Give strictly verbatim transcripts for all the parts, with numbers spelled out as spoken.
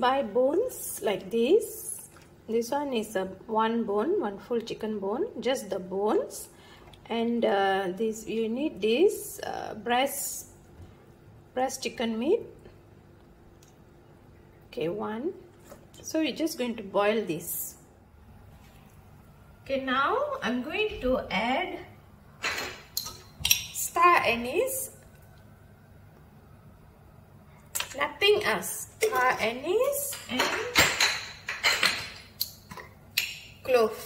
buy bones like this. This one is a one bone, one full chicken bone, just the bones. And uh, this you need this uh, breast, breast chicken meat. Okay, one. So we're just going to boil this. Okay, now I'm going to add star anise. Nothing else. Star anise and clove.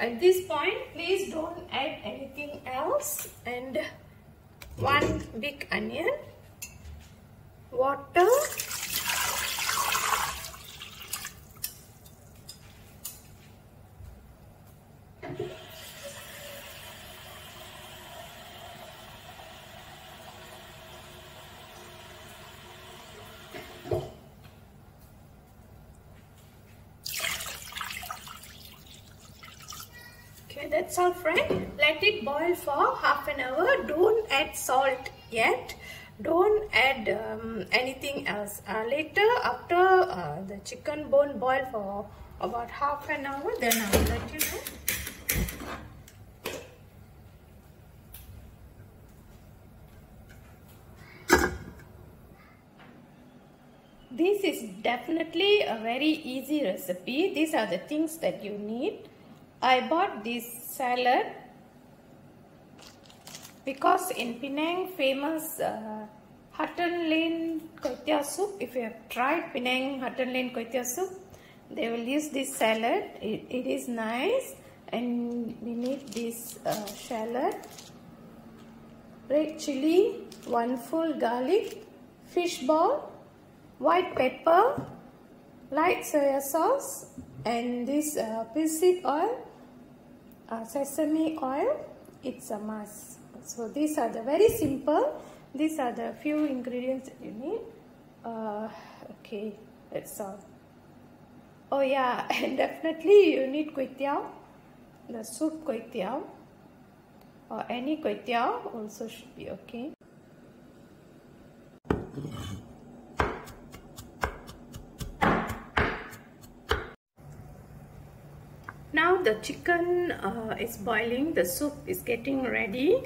At this point, please don't add anything else. And one big onion, water, that's all, friend. Let it boil for half an hour. Don't add salt yet. Don't add um, anything else. Uh, later, after uh, the chicken bone boil for about half an hour, then I will let you know. This is definitely a very easy recipe. These are the things that you need. I bought this salad because in Penang famous uh, Hutton Lane kway teow soup. If you have tried Penang Hutton Lane kway teow soup, they will use this salad. It, it is nice, and we need this uh, salad, red chili, one full garlic, fish ball, white pepper, light soya sauce, and this uh, pilseed oil. Uh, sesame oil, it's a must. So these are the very simple, these are the few ingredients that you need. Uh, okay, that's all. Oh yeah, and definitely you need kway teow, the soup kway teow, or any kway teow also should be okay. Now the chicken uh, is boiling, the soup is getting ready.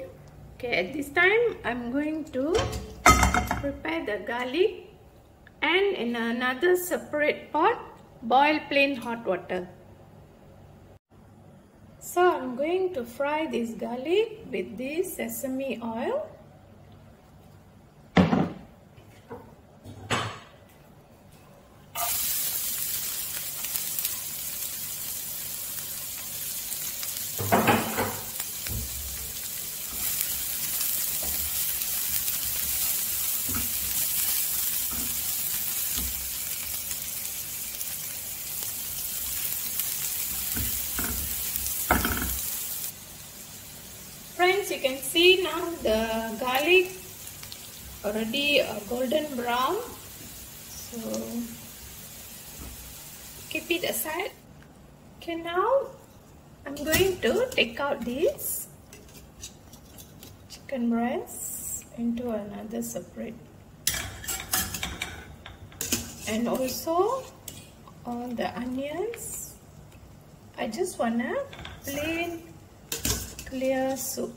Okay, at this time I'm going to prepare the garlic, and in another separate pot boil plain hot water. So I'm going to fry this garlic with this sesame oil. Friends, you can see now the garlic already a golden brown, so keep it aside. Okay, now I'm going to take out this chicken breast into another separate, and also all the onions. I just wanna plain clear soup.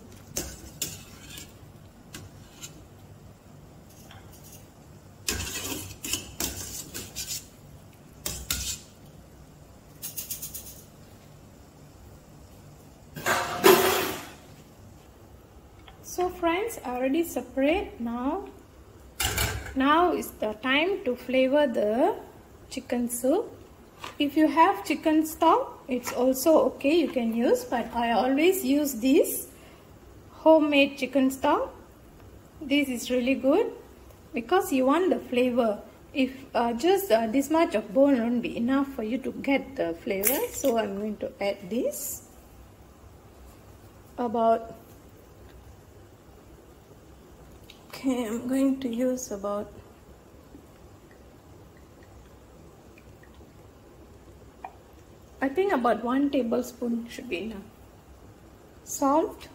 So friends, I already separate now. Now is the time to flavor the chicken soup. If you have chicken stock, it's also okay, you can use, but I always use this homemade chicken stock. This is really good because you want the flavor. If uh, just uh, this much of bone won't be enough for you to get the flavor, so I'm going to add this about. Okay, I'm going to use about I think about one tablespoon should be enough. Salt.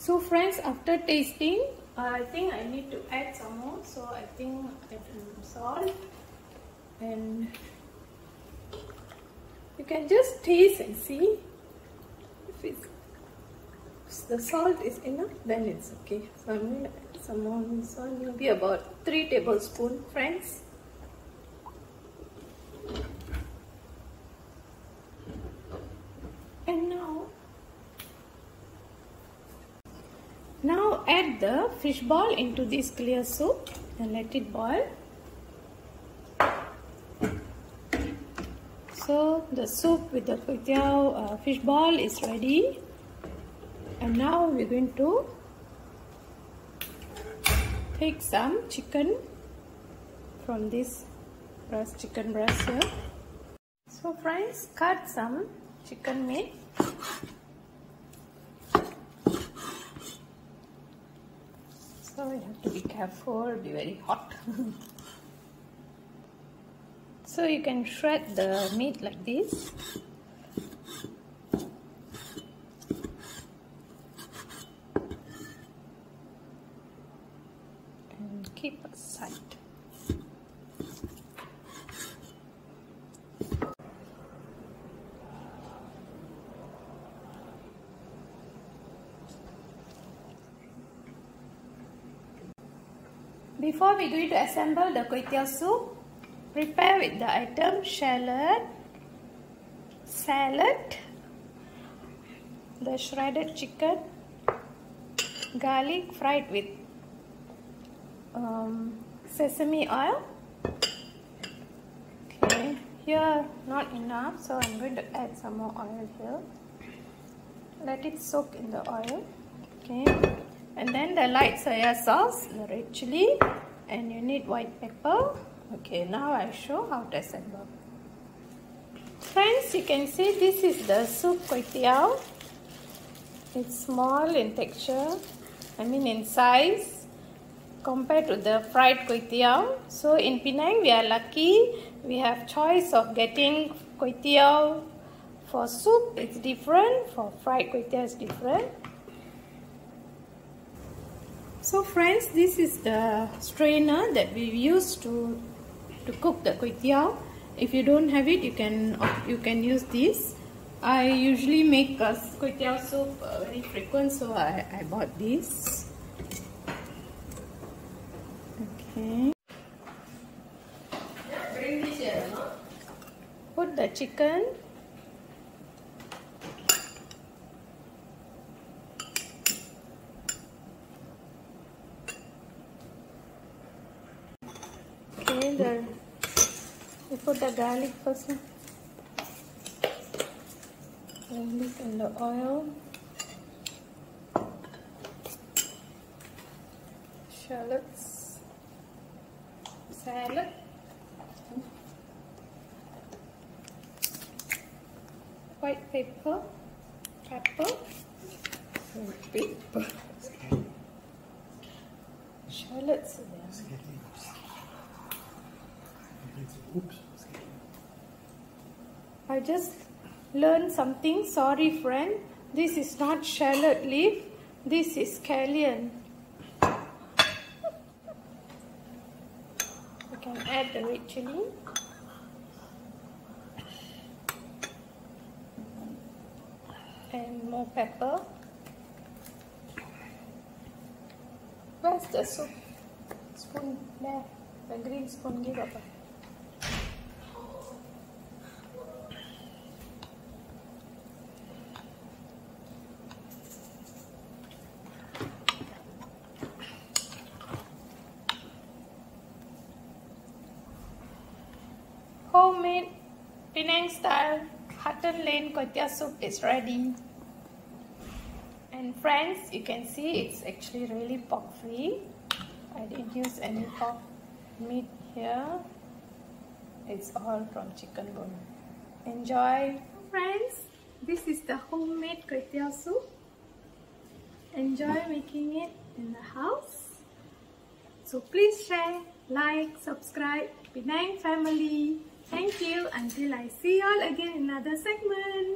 So friends, after tasting, I think I need to add some more. So I think I add salt, and you can just taste and see if it's, if the salt is enough, then it's okay. So I'm going to add some more salt, maybe about three tablespoons, friends. And now, now add the fish ball into this clear soup and let it boil. So the soup with the kway teow uh, fish ball is ready. And now we're going to take some chicken from this breast, chicken breast here. So friends, cut some chicken meat. So you have to be careful, be very hot. So you can shred the meat like this. And keep aside. Before we are going to assemble the kway teow soup, prepare with the item shallot, salad, the shredded chicken, garlic fried with um, sesame oil. Okay, here not enough, so I'm going to add some more oil here. Let it soak in the oil. Okay. And then the light soya sauce, the red chili, and you need white pepper. Okay, now I show how to assemble. Friends, you can see this is the soup kway teow. It's small in texture, I mean in size, compared to the fried kway teow. So in Penang, we are lucky. We have choice of getting kway teow for soup. It's different. For fried kway teow, it's different. So friends, this is the strainer that we use to to cook the kway teow. If you don't have it, you can you can use this. I usually make a kway teow soup uh, very frequent, so I, I bought this. Okay. Put the chicken. The, we put the garlic first, garlic and the oil, shallots, salad, white pepper, pepper, white pepper, shallots. Oops. I just learned something, sorry friend. This is not shallot leaf, this is scallion. We can add the red chili. And more pepper. Where's the soup? Spoon there. The green spoon, give up. Homemade Penang style Hutton Lane kway teow soup is ready. And friends, you can see it's actually really pork free. I didn't use any pork meat here. It's all from chicken bone. Enjoy. Friends, this is the homemade kway teow soup. Enjoy making it in the house. So please share, like, subscribe, Penang family. Thank you. Until I see you all again in another segment.